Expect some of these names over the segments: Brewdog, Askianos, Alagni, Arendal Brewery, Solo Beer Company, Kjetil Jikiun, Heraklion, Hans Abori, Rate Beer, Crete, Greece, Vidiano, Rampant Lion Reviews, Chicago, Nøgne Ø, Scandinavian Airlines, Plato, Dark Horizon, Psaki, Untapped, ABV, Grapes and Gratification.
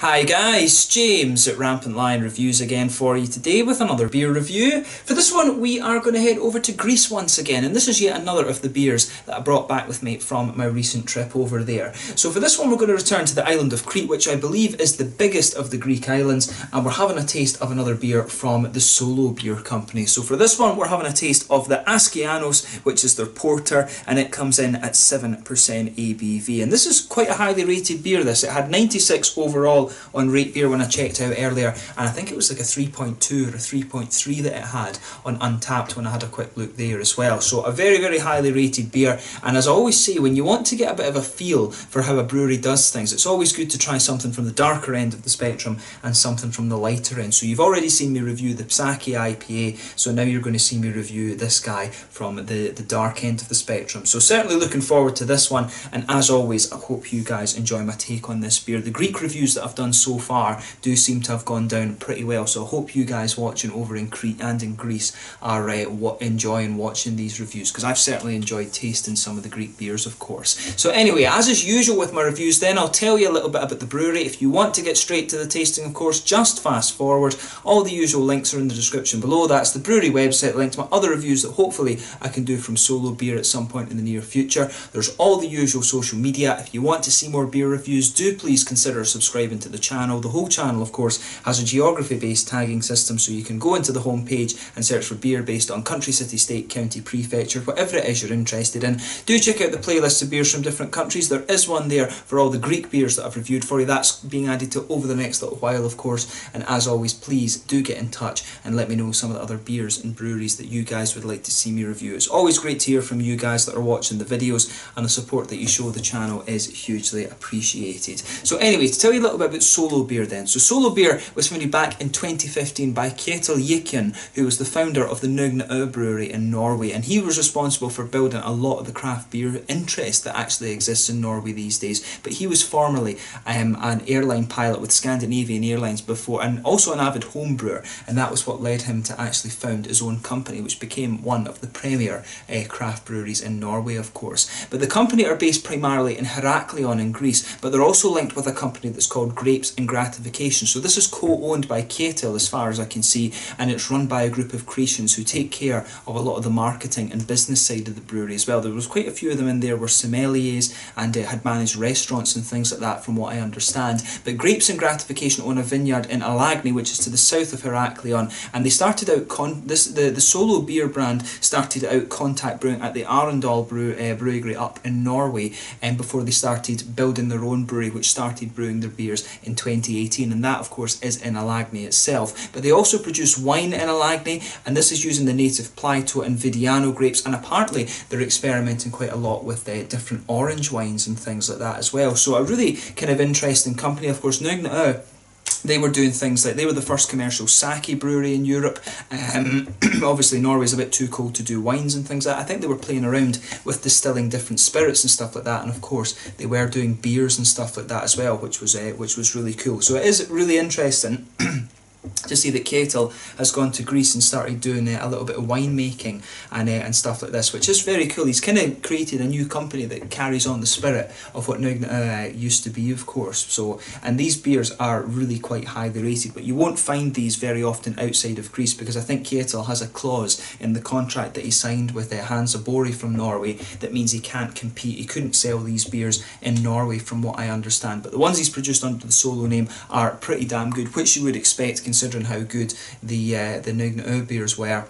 Hi guys, James at Rampant Lion Reviews again for you today with another beer review. For this one we are going to head over to Greece once again, and this is yet another of the beers that I brought back with me from my recent trip over there. So for this one we're going to return to the island of Crete, which I believe is the biggest of the Greek islands, and we're having a taste of another beer from the Solo Beer Company. So for this one we're having a taste of the Askianos, which is their porter, and it comes in at 7% ABV. And this is quite a highly rated beer this. It had 96 overall on Rate Beer when I checked out earlier, and I think it was like a 3.2 or a 3.3 that it had on Untapped when I had a quick look there as well. So a very, very highly rated beer, and as I always say, when you want to get a bit of a feel for how a brewery does things, it's always good to try something from the darker end of the spectrum and something from the lighter end. So you've already seen me review the Psaki IPA, so now you're going to see me review this guy from the dark end of the spectrum. So certainly looking forward to this one, and as always I hope you guys enjoy my take on this beer. The Greek reviews that I've done so far do seem to have gone down pretty well, so I hope you guys watching over in Crete and in Greece are enjoying watching these reviews, because I've certainly enjoyed tasting some of the Greek beers, of course. So anyway, as is usual with my reviews then, I'll tell you a little bit about the brewery. If you want to get straight to the tasting, of course, just fast forward. All the usual links are in the description below. That's the brewery website link to my other reviews that hopefully I can do from Solo Beer at some point in the near future. There's all the usual social media. If you want to see more beer reviews, do please consider subscribing to the channel. The whole channel, of course, has a geography-based tagging system, so you can go into the home page and search for beer based on country, city, state, county, prefecture, whatever it is you're interested in. Do check out the playlist of beers from different countries. There is one there for all the Greek beers that I've reviewed for you. That's being added to over the next little while, of course, and as always, please do get in touch and let me know some of the other beers and breweries that you guys would like to see me review. It's always great to hear from you guys that are watching the videos, and the support that you show the channel is hugely appreciated. So anyway, to tell you a little bit about Solo Beer then. So Solo Beer was founded back in 2015 by Kjetil Jikiun, who was the founder of the Nøgne Ø brewery in Norway, and he was responsible for building a lot of the craft beer interest that actually exists in Norway these days. But he was formerly an airline pilot with Scandinavian Airlines before, and also an avid home brewer, and that was what led him to actually found his own company, which became one of the premier craft breweries in Norway, of course. But the company are based primarily in Heraklion in Greece, but they're also linked with a company that's called Grapes and Gratification. So this is co-owned by Kjetil as far as I can see, and it's run by a group of Cretians who take care of a lot of the marketing and business side of the brewery as well. There was quite a few of them in there were sommeliers and had managed restaurants and things like that from what I understand. But Grapes and Gratification own a vineyard in Alagni, which is to the south of Heraklion, and they started out, the Solo Beer brand started out contact brewing at the Arendal Brewery up in Norway, and before they started building their own brewery, which started brewing their beers in 2018, and that of course is in Alagni itself. But they also produce wine in Alagni, and this is using the native Plato and Vidiano grapes, and apparently they're experimenting quite a lot with different orange wines and things like that as well. So a really kind of interesting company, of course. Nøgne Ø, they were doing things like, they were the first commercial sake brewery in Europe. Obviously Norway's a bit too cold to do wines and things like that. I think they were playing around with distilling different spirits and stuff like that, and of course they were doing beers and stuff like that as well, which was really cool. So it is really interesting to see that Kjetil has gone to Greece and started doing a little bit of winemaking and stuff like this, which is very cool. He's kind of created a new company that carries on the spirit of what Nøgne Ø used to be, of course. So, and these beers are really quite highly rated, but you won't find these very often outside of Greece, because I think Kjetil has a clause in the contract that he signed with Hans Abori from Norway that means he can't compete. He couldn't sell these beers in Norway from what I understand, but the ones he's produced under the Solo name are pretty damn good, which you would expect considering how good the Nøgne Ø beers were.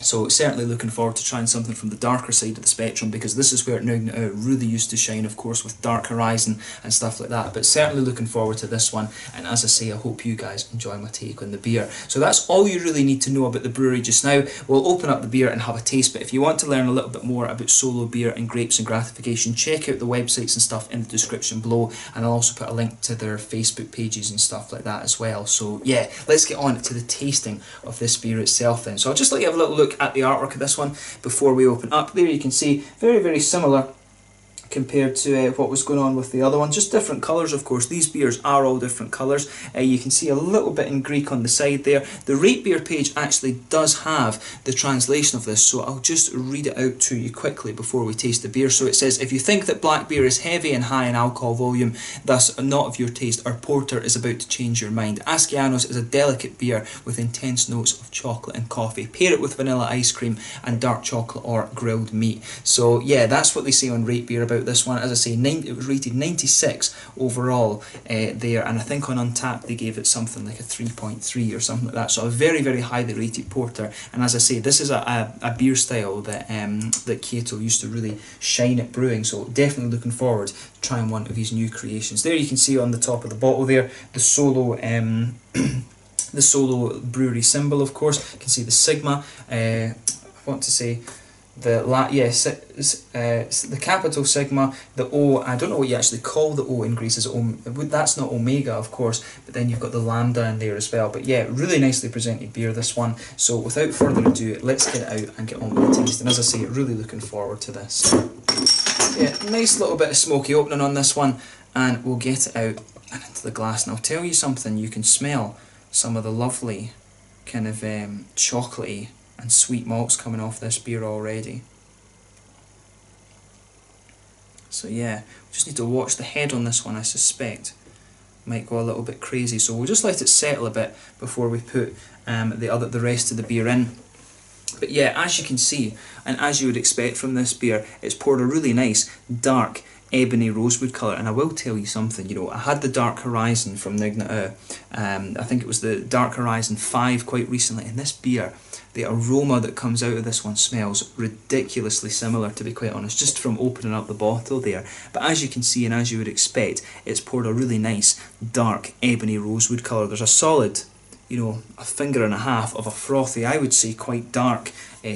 So certainly looking forward to trying something from the darker side of the spectrum, because this is where Nøgne Ø really used to shine, of course, with Dark Horizon and stuff like that. But certainly looking forward to this one, and as I say, I hope you guys enjoy my take on the beer. So that's all you really need to know about the brewery just now. We'll open up the beer and have a taste, but if you want to learn a little bit more about Solo Beer and Grapes and Gratification, check out the websites and stuff in the description below, and I'll also put a link to their Facebook pages and stuff like that as well. So yeah, let's get on to the tasting of this beer itself then. So I'll just let you have a little look at the artwork of this one before we open up. There you can see very, very similar compared to what was going on with the other one. Just different colours, of course. These beers are all different colours. You can see a little bit in Greek on the side there. The Rate Beer page actually does have the translation of this, so I'll just read it out to you quickly before we taste the beer. So it says, if you think that black beer is heavy and high in alcohol volume, thus not of your taste, our porter is about to change your mind. Askianos is a delicate beer with intense notes of chocolate and coffee. Pair it with vanilla ice cream and dark chocolate or grilled meat. So yeah, that's what they say on Rate Beer about this one. As I say, it was rated 96 overall there, and I think on Untapped they gave it something like a 3.3 or something like that, so a very, very highly rated porter. And as I say, this is a beer style that that Kjetil used to really shine at brewing, so definitely looking forward to trying one of his new creations. There you can see on the top of the bottle there, the Solo the Solo brewery symbol, of course. You can see the Sigma, the capital Sigma, the O. I don't know what you actually call the O in Greece. Is that's not Omega, of course, but then you've got the Lambda in there as well. But yeah, really nicely presented beer, this one. So without further ado, let's get out and get on with the taste. And as I say, really looking forward to this. Yeah, nice little bit of smoky opening on this one, and we'll get it out and into the glass. And I'll tell you something, you can smell some of the lovely kind of chocolatey and sweet malts coming off this beer already. So yeah, we just need to watch the head on this one. I suspect might go a little bit crazy, so we'll just let it settle a bit before we put the rest of the beer in. But yeah, as you can see, and as you would expect from this beer, it's poured a really nice dark ebony rosewood colour. And I will tell you something, you know, I had the Dark Horizon from Nøgne Ø, I think it was the Dark Horizon 5 quite recently, and this beer, the aroma that comes out of this one smells ridiculously similar, to be quite honest, just from opening up the bottle there. But as you can see, and as you would expect, it's poured a really nice dark ebony rosewood colour. There's a solid, you know, a finger and a half of a frothy, I would say quite dark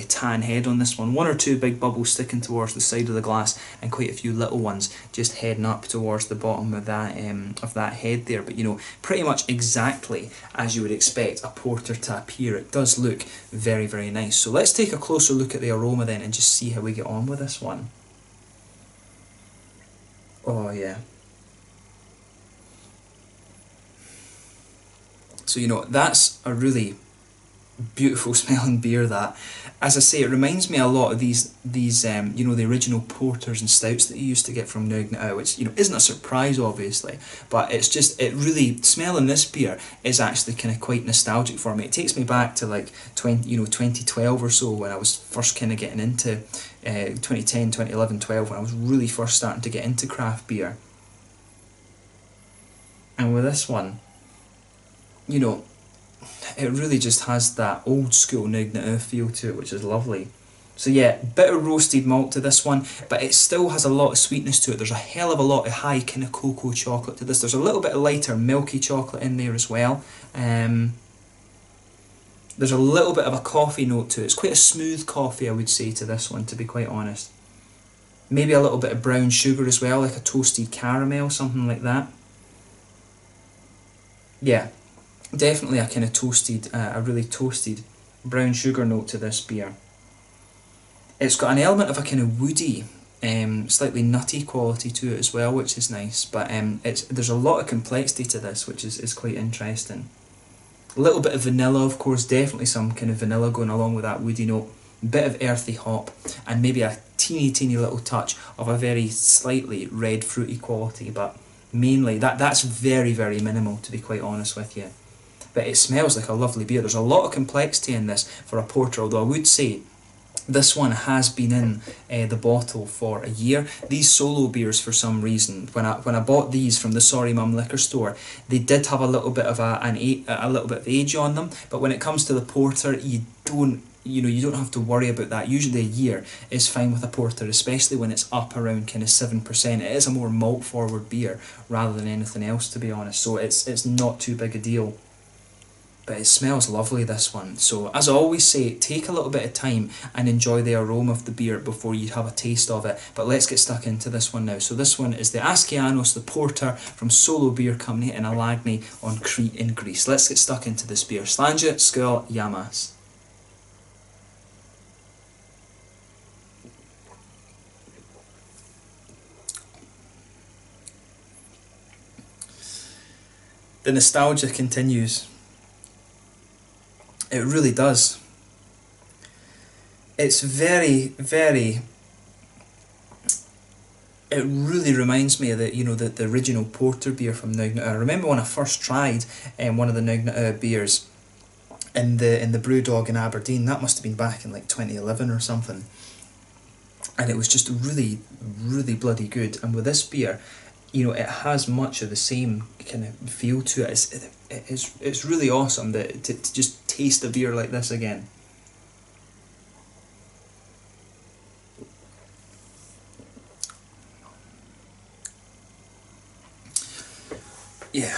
tan head on this one. One or two big bubbles sticking towards the side of the glass, and quite a few little ones just heading up towards the bottom of that head there. But you know, pretty much exactly as you would expect a porter to appear. It does look very, very nice. So let's take a closer look at the aroma then and just see how we get on with this one. Oh yeah. So you know, that's a really beautiful smelling beer, that. As I say, it reminds me a lot of these you know, the original porters and stouts that you used to get from Nøgne Ø, which, you know, isn't a surprise obviously, but it's just, it really, smelling this beer is actually kind of quite nostalgic for me. It takes me back to like 2012 or so, when I was first kind of getting into 2010, 2011, 12, when I was really first starting to get into craft beer. And with this one, you know, it really just has that old school Nøgne Ø feel to it, which is lovely. So yeah, bitter roasted malt to this one, but it still has a lot of sweetness to it. There's a hell of a lot of high kind of cocoa chocolate to this. There's a little bit of lighter milky chocolate in there as well. There's a little bit of a coffee note to it. It's quite a smooth coffee, I would say, to this one, to be quite honest. Maybe a little bit of brown sugar as well, like a toasted caramel, something like that. Yeah. Definitely a kind of toasted, a really toasted brown sugar note to this beer. It's got an element of a kind of woody, slightly nutty quality to it as well, which is nice. But there's a lot of complexity to this, which is quite interesting. A little bit of vanilla, of course, definitely some kind of vanilla going along with that woody note. Bit of earthy hop, and maybe a teeny little touch of a very slightly red fruity quality. But mainly, that's very, very minimal, to be quite honest with you. But it smells like a lovely beer. There's a lot of complexity in this for a porter, although I would say this one has been in the bottle for a year. These Solo beers, for some reason, when I bought these from the Sorry Mum liquor store, they did have a little bit of a little bit of age on them. But when it comes to the porter, you don't have to worry about that. Usually a year is fine with a porter, especially when it's up around kind of 7%. It is a more malt forward beer rather than anything else, to be honest. So it's not too big a deal. But it smells lovely, this one. So as I always say, take a little bit of time and enjoy the aroma of the beer before you have a taste of it. But let's get stuck into this one now. So this one is the Askianos, the porter from Solo Beer Company in Alagni on Crete in Greece. Let's get stuck into this beer. Slanja Skol Yamas. the nostalgia continues. It really does. It's very, very... It really reminds me of the, you know, the original porter beer from Nøgne Ø. I remember when I first tried one of the Nøgne Ø beers in the Brewdog in Aberdeen. That must have been back in like 2011 or something. And it was just really, really bloody good. And with this beer, you know, it has much of the same kind of feel to it. It's really awesome to just taste a beer like this again. Yeah.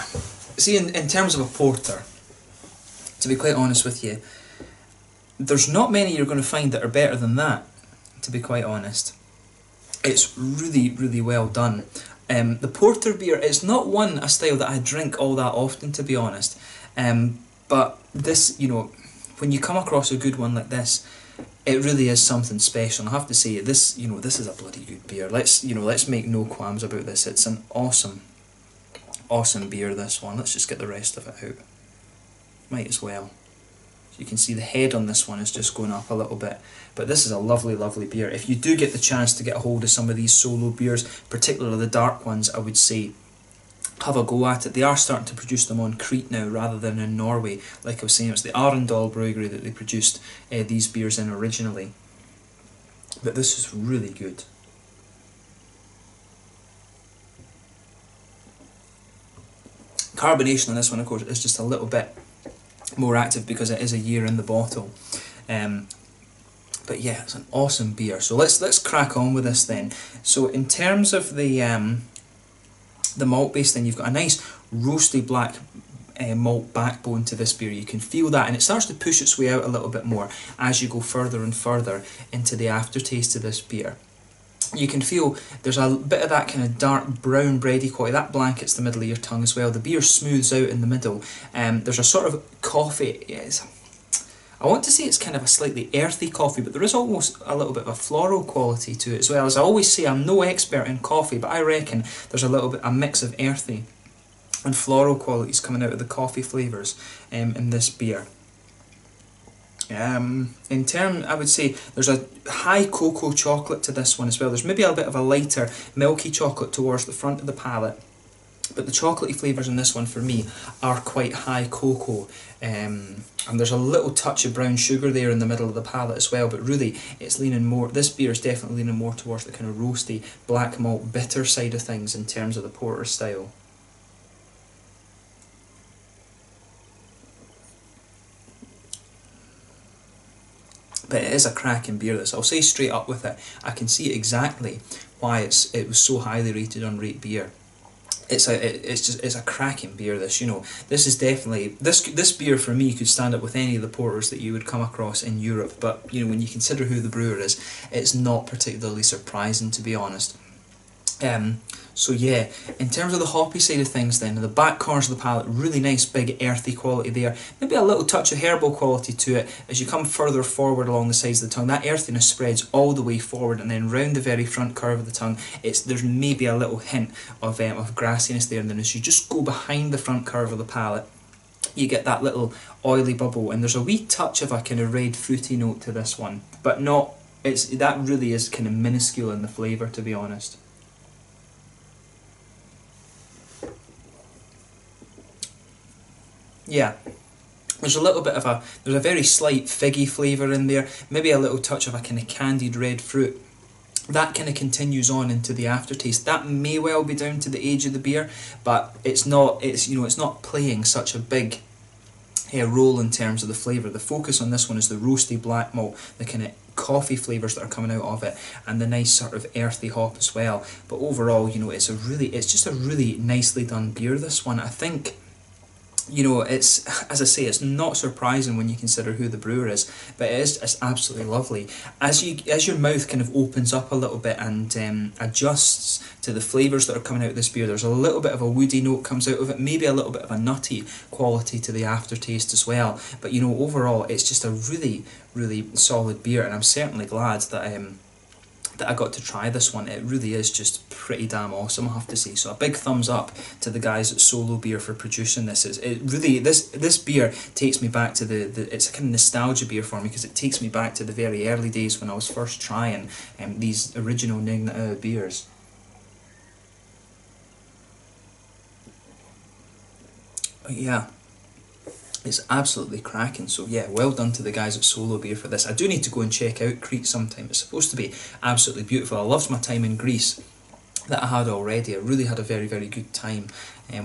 See, in terms of a porter, to be quite honest with you, there's not many you're going to find that are better than that, to be quite honest. It's really, really well done. The porter beer, it's not one, a style that I drink all that often, to be honest. But this, you know, when you come across a good one like this, it really is something special. And I have to say, this, you know, this is a bloody good beer. Let's, you know, let's make no qualms about this. It's an awesome, awesome beer, this one. Let's just get the rest of it out. Might as well. So you can see the head on this one is just going up a little bit. But this is a lovely, lovely beer. If you do get the chance to get a hold of some of these solo beers, particularly the dark ones, I would say have a go at it. They are starting to produce them on Crete now rather than in Norway. Like I was saying, it was the Arendal Brewery that they produced these beers in originally. But this is really good. Carbonation on this one, of course, is just a little bit more active because it is a year in the bottle, but yeah, it's an awesome beer. So let's crack on with this then. So in terms of the malt base, then you've got a nice roasty black malt backbone to this beer. You can feel that, and it starts to push its way out a little bit more as you go further and further into the aftertaste of this beer. You can feel there's a bit of that kind of dark brown bready quality. That blankets the middle of your tongue as well. The beer smooths out in the middle. There's a sort of coffee. Yes, I want to say it's kind of a slightly earthy coffee, but there is almost a little bit of a floral quality to it as well. As I always say, I'm no expert in coffee, but I reckon there's a little bit a mix of earthy and floral qualities coming out of the coffee flavours in this beer. I would say there's a high cocoa chocolate to this one as well. There's maybe a bit of a lighter milky chocolate towards the front of the palate, but the chocolatey flavours in this one for me are quite high cocoa, and there's a little touch of brown sugar there in the middle of the palate as well, but really it's leaning more, this beer is definitely leaning more towards the kind of roasty black malt bitter side of things in terms of the porter style. But it is a cracking beer, this. I'll say straight up with it, I can see exactly why it was so highly rated on Rate Beer. It's a cracking beer, this, you know. This is definitely, this beer for me could stand up with any of the porters that you would come across in Europe, but you know, when you consider who the brewer is, it's not particularly surprising, to be honest. So yeah, in terms of the hoppy side of things then, the back corners of the palate, really nice big earthy quality there. Maybe a little touch of herbal quality to it as you come further forward along the sides of the tongue. That earthiness spreads all the way forward, and then round the very front curve of the tongue, there's maybe a little hint of grassiness there. And then as you just go behind the front curve of the palate, you get that little oily bubble, and there's a wee touch of a kind of red fruity note to this one, but not, that really is kind of minuscule in the flavour, to be honest. Yeah, there's a little bit of there's a very slight figgy flavour in there, maybe a little touch of a kind of candied red fruit. That kind of continues on into the aftertaste. That may well be down to the age of the beer, but it's not playing such a big role in terms of the flavour. The focus on this one is the roasty black malt, the kind of coffee flavours that are coming out of it, and the nice sort of earthy hop as well. But overall, you know, it's just a really nicely done beer, this one, I think. You know, it's, as I say, it's not surprising when you consider who the brewer is, but it's absolutely lovely. As your mouth kind of opens up a little bit and adjusts to the flavours that are coming out of this beer, there's a little bit of a woody note comes out of it, maybe a little bit of a nutty quality to the aftertaste as well. But you know, overall, it's just a really, really solid beer, and I'm certainly glad that that I got to try this one. It really is just pretty damn awesome, I have to say. So a big thumbs up to the guys at Solo Beer for producing this. It really, this beer takes me back to the it's a kind of nostalgia beer for me, because it takes me back to the very early days when I was first trying these original Nøgne Ø beers. Yeah, it's absolutely cracking. So yeah, well done to the guys at Solo Beer for this. I do need to go and check out Crete sometime. It's supposed to be absolutely beautiful. I loved my time in Greece that I had already. I really had a very, very good time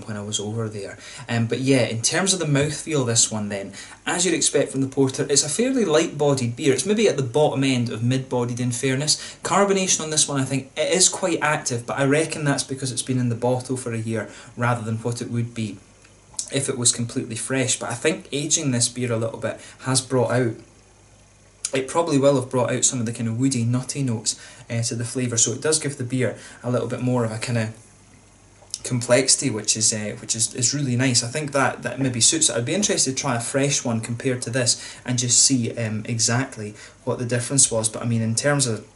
when I was over there. But yeah, in terms of the mouthfeel, this one then, as you'd expect from the porter, it's a fairly light-bodied beer. It's maybe at the bottom end of mid-bodied, in fairness. Carbonation on this one, I think, it is quite active, but I reckon that's because it's been in the bottle for a year rather than what it would be if it was completely fresh. But I think aging this beer a little bit has brought out, it probably will have brought out some of the kind of woody, nutty notes to the flavour, so it does give the beer a little bit more of a kind of complexity, which is really nice. I think that maybe suits it. I'd be interested to try a fresh one compared to this and just see exactly what the difference was. But I mean, in terms of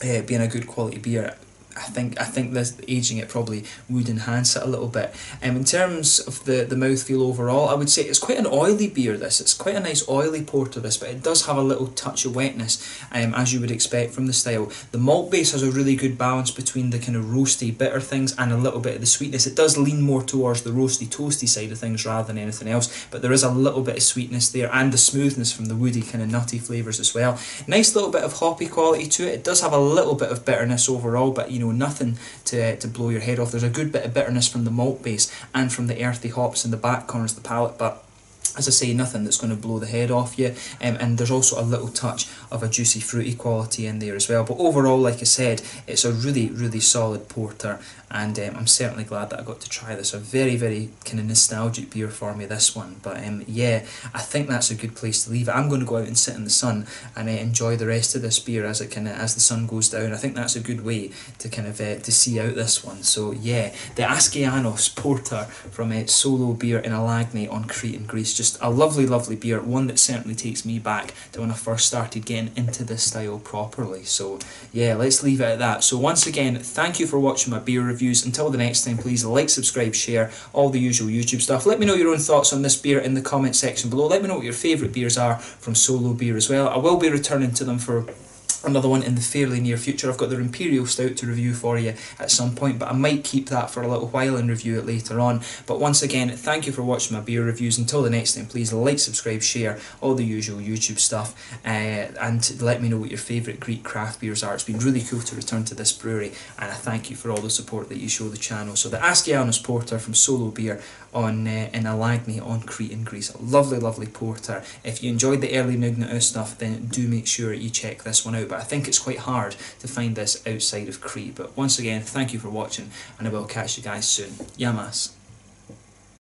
being a good quality beer, I think this aging it probably would enhance it a little bit. In terms of the mouthfeel overall, I would say it's quite an oily beer, this. It's quite a nice oily porter, this, but it does have a little touch of wetness, as you would expect from the style. The malt base has a really good balance between the kind of roasty, bitter things and a little bit of the sweetness. It does lean more towards the roasty, toasty side of things rather than anything else, but there is a little bit of sweetness there and the smoothness from the woody, kind of nutty flavours as well. Nice little bit of hoppy quality to it. It does have a little bit of bitterness overall, but you know, nothing to blow your head off. There's a good bit of bitterness from the malt base and from the earthy hops in the back corners of the palate, but as I say, nothing that's going to blow the head off you. And there's also a little touch of a juicy, fruity quality in there as well. But overall, like I said, it's a really, really solid porter, and I'm certainly glad that I got to try this. A very, very kind of nostalgic beer for me, this one. But yeah, I think that's a good place to leave it. I'm going to go out and sit in the sun and enjoy the rest of this beer as it kind of, as the sun goes down. I think that's a good way to kind of to see out this one. So yeah, the Askianos porter from Solo Beer in Alagni on Crete in Greece. Just a lovely, lovely beer, one that certainly takes me back to when I first started getting into this style properly. So yeah, let's leave it at that. So once again, thank you for watching my beer reviews. Until the next time, please like, subscribe, share, all the usual YouTube stuff. Let me know your own thoughts on this beer in the comment section below. Let me know what your favourite beers are from Solo Beer as well. I will be returning to them for another one in the fairly near future. I've got their Imperial Stout to review for you at some point, but I might keep that for a little while and review it later on. But once again, thank you for watching my beer reviews. Until the next time, please like, subscribe, share, all the usual YouTube stuff, and let me know what your favourite Greek craft beers are. It's been really cool to return to this brewery, and I thank you for all the support that you show the channel. So the Askianos porter from Solo Beer in Alagni on Crete in Greece. A lovely, lovely porter. If you enjoyed the early Nøgne Ø stuff, then do make sure you check this one out. But I think it's quite hard to find this outside of Crete. But once again, thank you for watching, and I will catch you guys soon. Yamas.